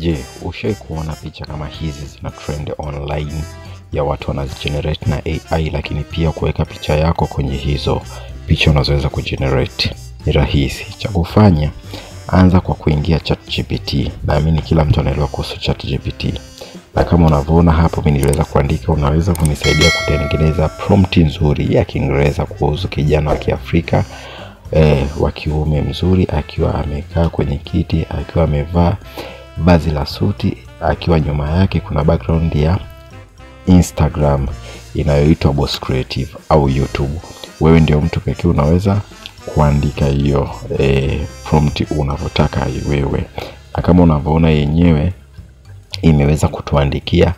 Je, ushai kuona picha kama hizi zina trend online ya watu wanazigenerate na AI, lakini pia kuweka picha yako kwenye hizo picha unazoweza kugenerate? Ni rahisi. Cha kufanya, anza kwa kuingia chat GPT. Naamini kila mtu anaelewa kuhusu chat GPT. Na kama unavyoona hapo, mimi niliweza kuandika, unaweza kunisaidia kutengeneza prompt nzuri ya Kiingereza kuhusu kijana wa Kiafrika wa kiume mzuri, akiwa amekaa kwenye kiti, akiwa amevaa vazi la suti, akiwa nyuma yake kuna background ya Instagram inayoitwa Boss Creative au YouTube. Wewe ndio mtu pekee unaweza kuandika hiyo prompt unavyotaka wewe. Na kama unavyoona yenyewe imeweza kutuandikia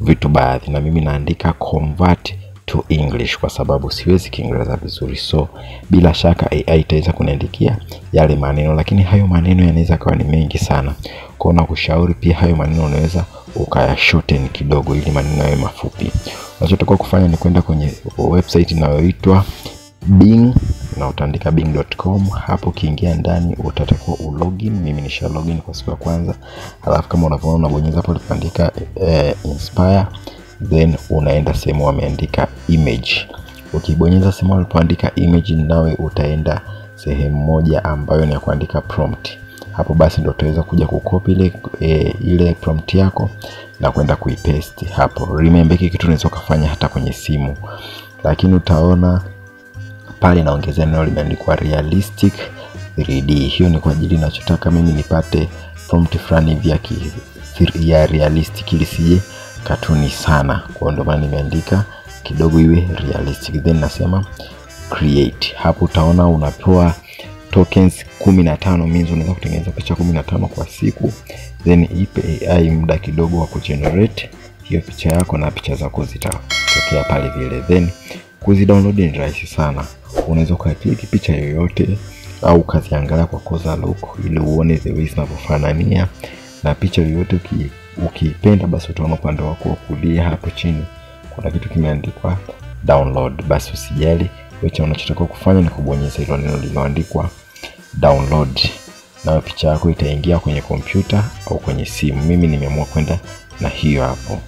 vitu baadhi, na mimi naandika convert to English kwa sababu siwezi Kiingereza vizuri. So bila shaka AI itaweza kuniandikia yale maneno, lakini hayo maneno yanaweza kuwa ni mengi sana. Kwa hiyo nakushauri pia hayo maneno unaweza ukayashorten kidogo ili maneno yawe mafupi. Unachotakiwa kufanya ni kwenda kwenye website inayoitwa Bing, na utaandika bing.com. hapo ukiingia ndani utatakiwa ulogin. Mimi nisha login kwa siku ya kwanza. Alafu kama unavyoona unabonyeza hapo ulipoandika inspire, then unaenda sehemu wameandika image. Ukibonyeza sehemu walipoandika image, nawe utaenda sehemu moja ambayo ni ya kuandika prompt. Hapo basi ndio utaweza kuja kukopi ile prompt yako na kwenda kuipaste hapo. Remember, hiki kitu unaweza kufanya hata kwenye simu, lakini utaona pale naongezea neno limeandikwa realistic 3D. Hiyo ni kwa ajili ninachotaka mimi nipate prompt fulani vya realistic ili sije katuni sana. Kwa ndo maana nimeandika kidogo iwe realistic, then nasema create. Hapo utaona unapewa tokens 15, means unaweza kutengeneza picha 15 kwa siku, then ipe AI muda kidogo wa kugenerate hiyo picha yako na picha zako zitatokea pale vile. Then kuzidownload ni rahisi sana. Unaweza ukaklik picha yoyote au ukaziangalia kwa closer look ili uone the way zinavyofanania na picha yoyote ukipenda. Basi utaona upande wako kulia hapo chini kuna kitu kimeandikwa download. Basi usijali, wewe unachotakiwa kufanya ni kubonyeza hilo neno lililoandikwa download, na picha yako itaingia kwenye kompyuta au kwenye simu. Mimi nimeamua kwenda na hiyo hapo.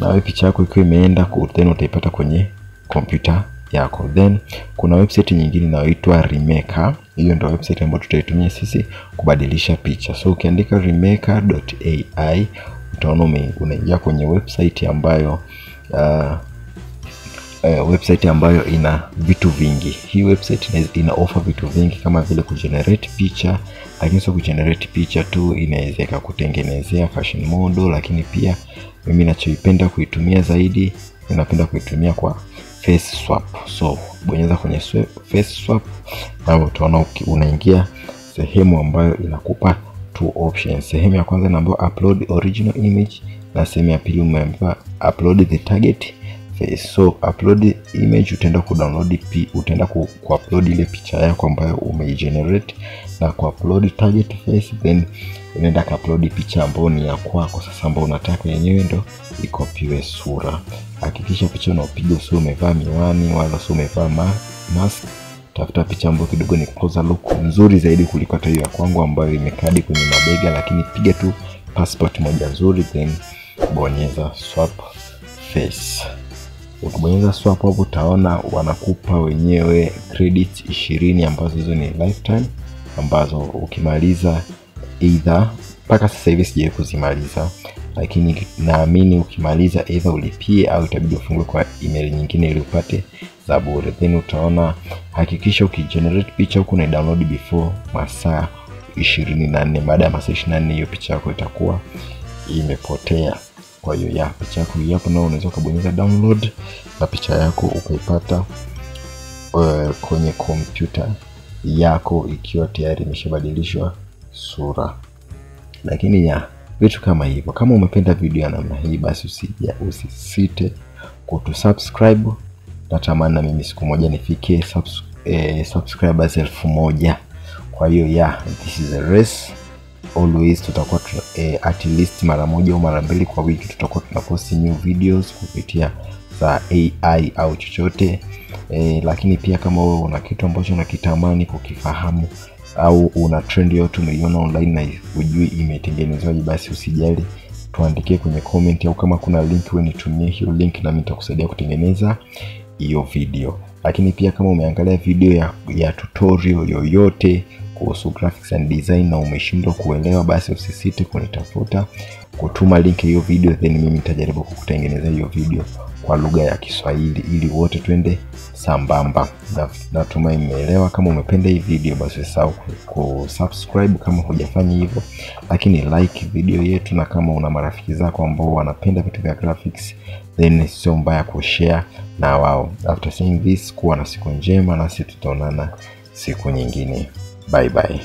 Na wewe picha yako ikiwa imeenda then utaipata kwenye kompyuta yako. Then kuna website nyingine inayoitwa Remaker. Hiyo ndio website ambayo tutaitumia sisi kubadilisha picha. So ukiandika remaker.ai utaona unaingia kwenye website ambayo ina vitu vingi. Hii website ina offer vitu vingi kama vile kugenerate picha, lakini sio kugenerate picha tu, inawezeka kutengenezea fashion model. Lakini pia mimi ninachoipenda kuitumia zaidi, ninapenda kuitumia kwa face swap. So bonyeza kwenye face swap na utaona unaingia sehemu ambayo inakupa two options. Sehemu ya kwanza ambayo upload original image, na sehemu ya pili umeambiwa upload the target face. So upload image, utaenda kudownload utaenda kuupload ile picha yako ambayo umeigenerate na kuupload target face, then unaenda kuupload picha ambayo ni ya kwako sasa, ambayo unataka yenyewe ndio ikopiwe sura. Hakikisha picha unaopiga sio umevaa miwani wala sio umevaa mask. Tafuta picha ambayo kidogo ni closer look nzuri zaidi kuliko hiyo ya kwangu ambayo imekadi kwenye mabega, lakini piga tu passport moja nzuri, then bonyeza swap face. Ukibonyeza swap hapo utaona wanakupa wenyewe credits 20 ambazo hizo ni lifetime, ambazo ukimaliza either paka sasa hivi sije kuzimaliza, lakini naamini ukimaliza either ulipie au itabidi ufungue kwa email nyingine ili upate za bure. Then utaona hakikisha ukigenerate picha huko na download before masaa 24. Baada ya masaa 24 hiyo picha yako itakuwa imepotea. Kwa hiyo ya picha yako hapo, na unaweza kubonyeza download na picha yako ukaipata kwenye kompyuta yako ikiwa tayari imeshabadilishwa sura. Lakini ya vitu kama hivyo. Kama umependa video ya namna hii, basi usisite kutusubscribe. Natamani mimi siku moja nifike subscribers 1000. Kwa hiyo ya this is a race. Always tutakuwa at least mara moja au mara mbili kwa wiki tutakuwa tunapost new videos kupitia za AI au chochote. Lakini pia kama wewe una kitu ambacho unakitamani kukifahamu au una trend yote umeiona online na hujui imetengenezwaje, basi usijali, tuandikie kwenye comment, au kama kuna link wewe nitumie hiyo link na mimi nitakusaidia kutengeneza hiyo video. Lakini pia kama umeangalia video ya tutorial yoyote kuhusu graphics and design na umeshindwa kuelewa, basi usisite kunitafuta, kutuma link hiyo video, then mimi nitajaribu kukutengenezea hiyo video kwa lugha ya Kiswahili ili wote twende sambamba. Natumai mmeelewa. Kama umependa hii video, basi usisahau kusubscribe kama hujafanya hivyo, lakini like video yetu, na kama una marafiki zako ambao wanapenda vitu vya graphics, then sio mbaya kushare na wao. After seeing this, kuwa na siku njema, na sisi tutaonana siku nyingine. Bye bye.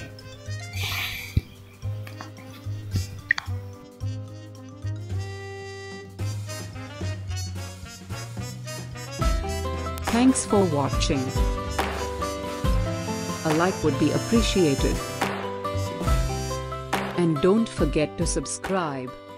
Thanks for watching. A like would be appreciated. And don't forget to subscribe.